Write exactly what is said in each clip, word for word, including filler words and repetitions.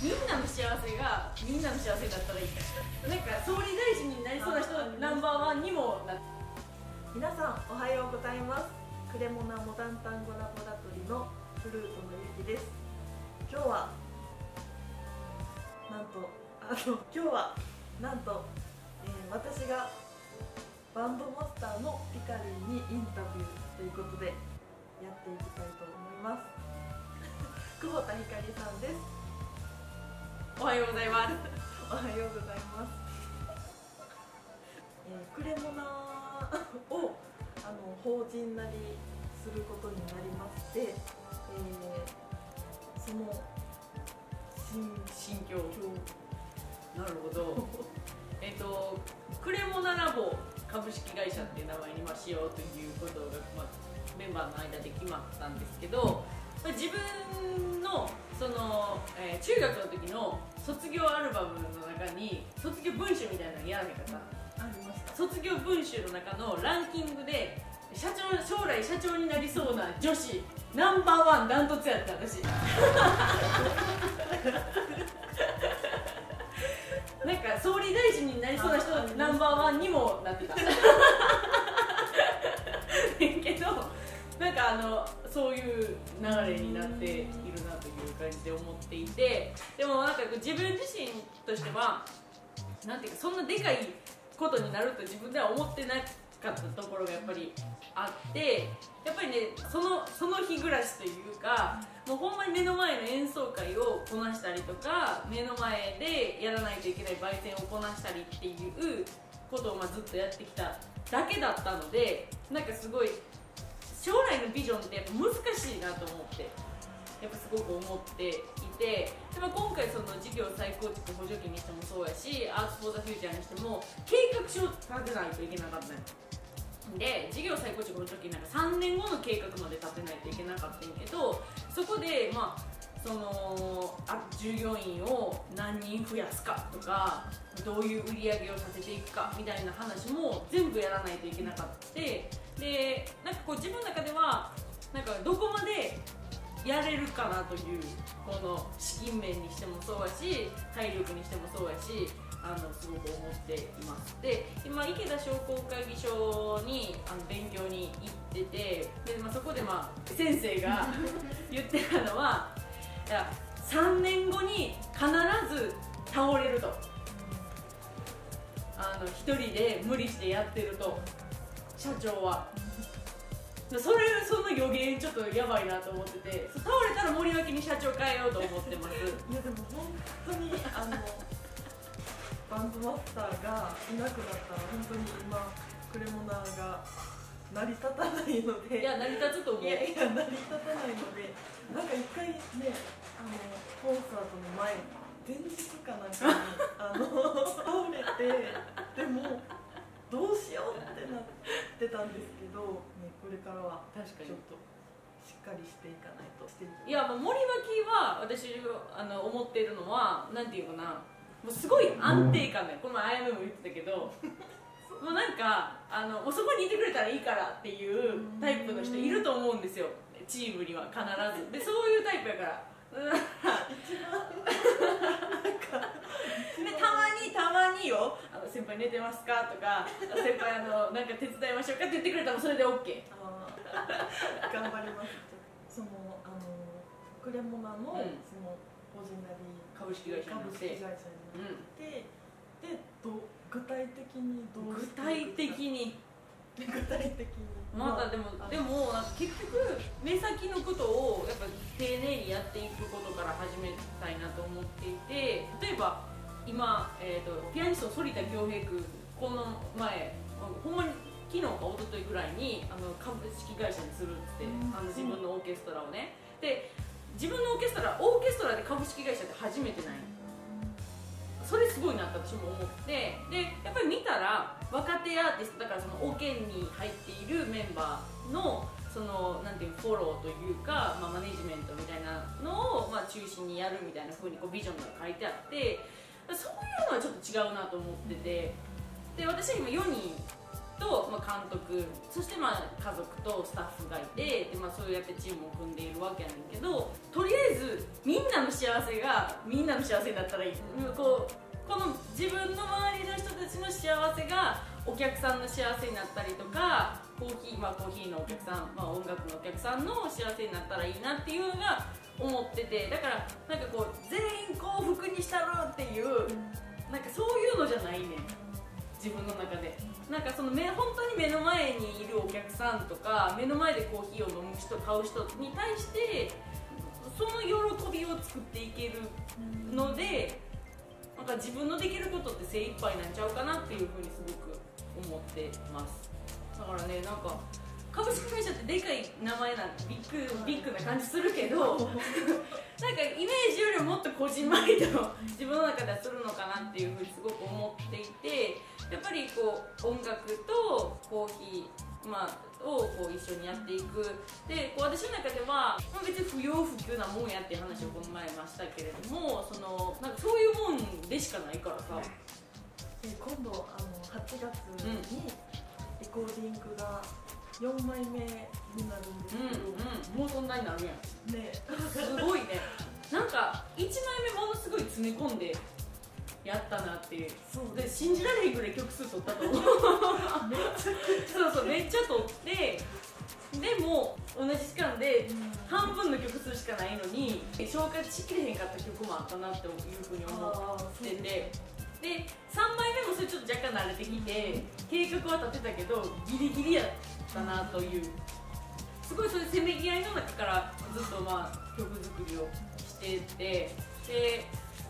みんなの幸せがみんなの幸せだったらいいなんか総理大臣になりそうな人のナンバーワンにもなって皆さんおはようございますクレモナモダンタンゴラボラトリのフルートのゆきです。今日はなんとあの今日はなんと、えー、私がバンドマスターのピカリンにインタビューということでやっていきたいと思います久保田ひかりさんです。おはようございますおはようございます、えー、クレモナをあの法人なりすることになりまして、えー、その心境なるほどえっとクレモナラボ株式会社っていう名前にしようということが、まあ、メンバーの間で決まったんですけど、まあ、自分の、その、えー、中学の時の卒業アルバムの中に卒業文集みたいなのやらない方ありました。卒業文集の中のランキングで社長将来社長になりそうな女子ナンバーワンダントツやった私なんか総理大臣になりそうな人のナンバーワンにもなってたけどなんかあのそういう流れになっているなという感じで思っていて、でもなんか自分自身としてはなんていうかそんなでかいことになると自分では思ってなかったところがやっぱりあって、やっぱりねその、その日暮らしというかもうほんまに目の前の演奏会をこなしたりとか目の前でやらないといけない焙煎をこなしたりっていうことをまあずっとやってきただけだったので、なんかすごい将来のビジョンってやっぱ難しいなと思ってやっぱすごく思っていて、でも今回その事業再構築補助金にしてもそうやしアーツ・フォー・ザ・フューチャーにしても計画書を立てないといけなかったんやで、事業再構築の時なんかさんねんごの計画まで立てないといけなかったんやけど、そこで、まあ、そのあ従業員を何人増やすかとかどういう売り上げを立てていくかみたいな話も全部やらないといけなかったで、なんかこう自分の中ではなんかどこまでやれるかなというこの資金面にしてもそうやし体力にしてもそうやし。あのすごく思っています。で今池田商工会議所にあの勉強に行ってて、で、まあ、そこで、まあ、先生が言ってたのはさんねんごに必ず倒れると、あのひとりで無理してやってると社長はそれその予言ちょっとやばいなと思ってて、倒れたら森脇に社長変えようと思ってますいやでも本当にあのバンドマスターがいなくなったら本当に今クレモナーが成り立たないので、いや成り立つと思う、いやいや成り立たないのでなんか一回ねあのコンサートの前前日かなんかにあの倒れてでもどうしようってなってたんですけど、ね、これからは確かにちょっと。しっかりしていかないと。いや、森脇は私あの思っているのはなんていうかな、もうすごい安定感だよ。この前あやめも言ってたけどもうなんかあのもうそこにいてくれたらいいからっていうタイプの人いると思うんですよ、チームには必ず。でそういうタイプやから一番でたまにたまによ「あの先輩寝てますか?」とか「先輩あのなんか手伝いましょうか?」って言ってくれたらそれで オーケー。頑張ります。そのあのクレモナの法人なり株式会社になって、で具体的にどうして具体的に具体的にまたでもでも結局目先のことをやっぱ丁寧にやっていくことから始めたいなと思っていて、例えば今、えー、とピアニスト反田恭平君この前ほんまに昨日か一昨日ぐらいにあの株式会社にするって、うん、あの自分のオーケストラをね、で自分のオーケストラオーケストラで株式会社って初めてない、それすごいなって私も思って、でやっぱり見たら若手アーティストだからそのオケに入っているメンバーのそのなんていうフォローというか、まあ、マネジメントみたいなのを、まあ、中心にやるみたいな風にこうビジョンが書いてあって、そういうのはちょっと違うなと思ってて、で私は今よにんと、まあ、監督そしてまあ家族とスタッフがいて、で、まあ、そうやってチームを組んでいるわけなんだけど、とりあえずみんななの幸せがみんなの幸せだったらいい、うん、こうこの自分の周りの人たちの幸せがお客さんの幸せになったりとか、コーヒー、まあ、コーヒーのお客さん、まあ、音楽のお客さんの幸せになったらいいなっていうのが思ってて、だからなんかこう全員幸福にしたろっていう、なんかそういうのじゃないねん自分の中で。なんかその目本当に目の前にいるお客さんとか、目の前でコーヒーを飲む人買う人に対してその喜びを作っていけるので、なんか自分のできることって精一杯なんちゃうかなっていうふうにすごく思ってます。だからね、なんか株式会社ってでかい名前なんてビッグビッグな感じするけどなんかイメージよりももっとこじんまりと自分の中ではするのかなっていうふうにすごく思っていて、やっぱりこう音楽とコーヒー、まあ、をこう一緒にやっていく。でこう私の中では別に不要不急なもんやっていう話をこの前ましたけれども、そのなんかそういうもんでしかないからさ。今度あのはちがつにレコーディングが、うんよんまいめになるんですけど、うん、うん、もうそんなになるやんねすごいね。なんかいちまいめものすごい詰め込んでやったなっていう、そうで信じられへんぐらい曲数取ったと思うそうそうめっちゃ取ってでも同じ時間で半分の曲数しかないのに消化しきれへんかった曲もあったなっていうふうに思ってて、でさんまいめもそれちょっと若干慣れてきて計画は立てたけどギリギリやったなという、すごいそういうせめぎ合いの中からずっとまあ曲作りをしてて、で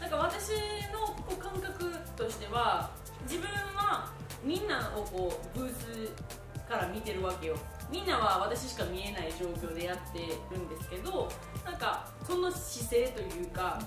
なんか私のこう感覚としては自分はみんなをこうブースから見てるわけよ。みんなは私しか見えない状況でやってるんですけど、なんかその姿勢というか。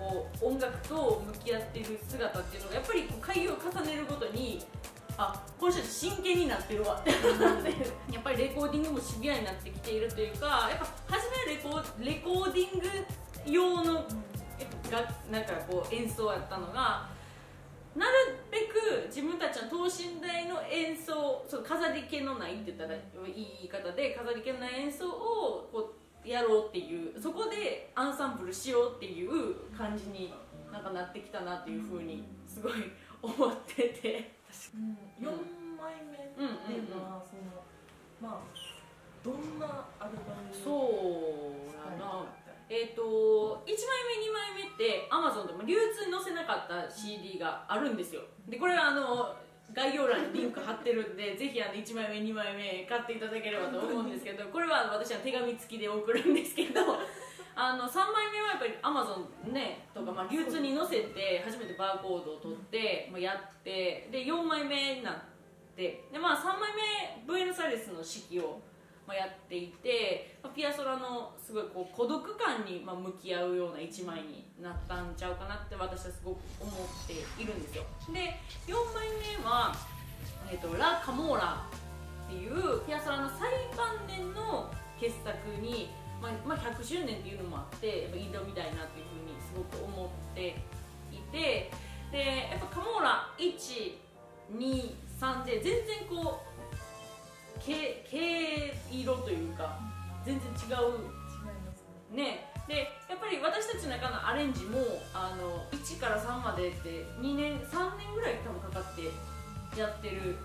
こう音楽と向き合っている姿っていうのがやっぱりこう会議を重ねるごとに、あ、この人たち真剣になってるわってやっぱりレコーディングもシビアになってきているというか、やっぱ初めはレコ、レコーディング用のやっぱがなんかこう演奏やったのが、なるべく自分たちの等身大の演奏、その飾り気のないって言ったらいい言い方で飾り気のない演奏をこうやろうっていう、そこでアンサンブルしようっていう感じになんかなってきたなっていうふうにすごい思ってて、うん、よんまいめっていうのはそのまあどんなアルバムにそうやな、えっといちまいめにまいめってアマゾンでも流通に載せなかった シーディー があるんですよ。でこれはあの概要欄にリンク貼ってるんで、ぜひあのいちまいめにまいめ買っていただければと思うんですけど、これは私は手紙付きで送るんですけど、あのさんまいめはやっぱり アマゾン、ね、とか、まあ、流通に載せて初めてバーコードを取って、まあ、やってでよんまいめになってで、まあ、さんまいめブエノスアイレスの式をまあやっていて、まあ、ピアソラのすごいこう孤独感にまあ向き合うようないちまいになったんちゃうかなって私はすごく思っているんですよ。でよんまいめは、えーと「ラ・カモーラ」っていうピアソラの最晩年の傑作に、まあまあ、ひゃくしゅうねんっていうのもあってやっぱ挑みたいなっていうふうにすごく思っていて、でやっぱ「カモーラいちにさん」で全然こう毛色というか全然違うね。でやっぱり私たちの中のアレンジもあのいちからさんまでってにねんさんねんぐらい多分かかってやってる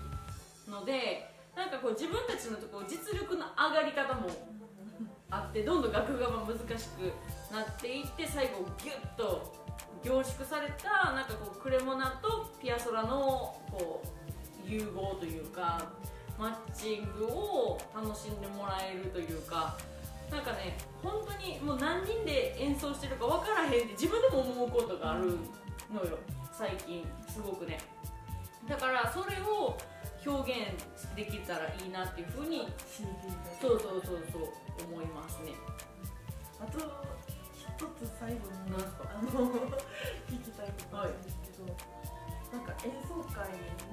ので、なんかこう自分たちのとこ実力の上がり方もあってどんどん楽譜が難しくなっていって最後ギュッと凝縮されたなんかこうクレモナとピアソラのこう融合というか。マッチングを楽しんでもらえるというか、なんかね本当にもう何人で演奏してるか分からへんって自分でも思うことがあるのよ最近すごくね。だからそれを表現できたらいいなっていうふうにそうそうそうそう思いますね。あと一つ最後にあの聞きたいことなんですけど、はい、なんか演奏会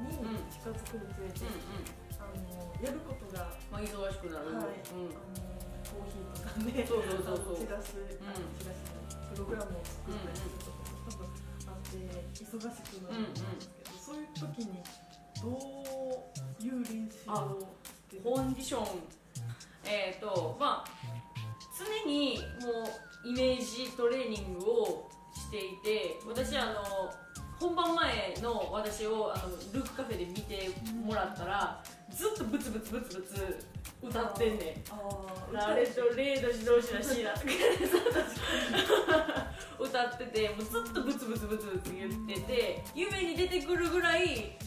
に近づくにつれて、うんうんうんあのやることが忙しくなる、はい、コーヒーとかね、そうそうそうチラシ、チラシのプログラムを作ったりするとかも多分あって忙しくなるんですけど、そういう時にどういう練習をしてるんですか？コンディション、えっとまあ常にもうイメージトレーニングをしていて、私あの本番前の私をあのルークカフェで見てもらったら、ずっとブツブツブツブツ歌ってんねん。あれとレードしどうしらしいなとか歌ってて、もうずっとブツブツブツブツ言ってて、夢に出てくるぐらい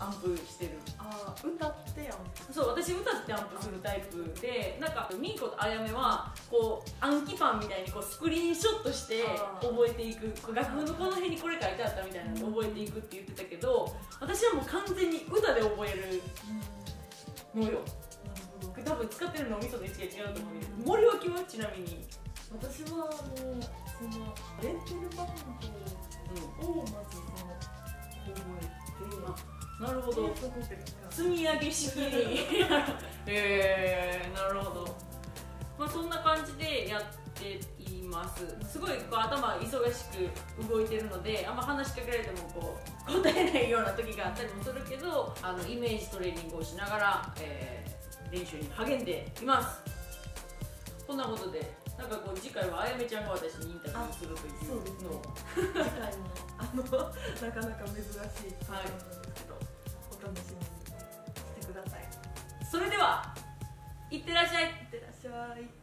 アンプしてる。ああ、歌ってやん。そう、私歌ってアンプするタイプで、なんかミンコとあやめはこう暗記パンみたいにこうスクリーンショットして覚えていく、楽譜のこの辺にこれ書いてあったみたいなの覚えていくって言ってたけど、私はもう完全に歌で覚えるのよ。多分使ってるのお味噌と意識が違うと思うんです。森脇はちなみに私はもうそのレンテルバンドをまずその覚えて、うん、なるほど、積み上げ式にえー、なるほど。まあそんな感じでやっています。すごいこう頭忙しく動いてるので、あんま話しかけられてもこう答えないような時があったりもするけど、あのイメージトレーニングをしながら、えー、練習に励んでいます。こんなことで、なんかこう次回はあやめちゃんが私にインタビューするというのを次回もあのなかなか珍しい、はい、お楽しみにしてください。それでは、いってらっしゃい。いってらっしゃい。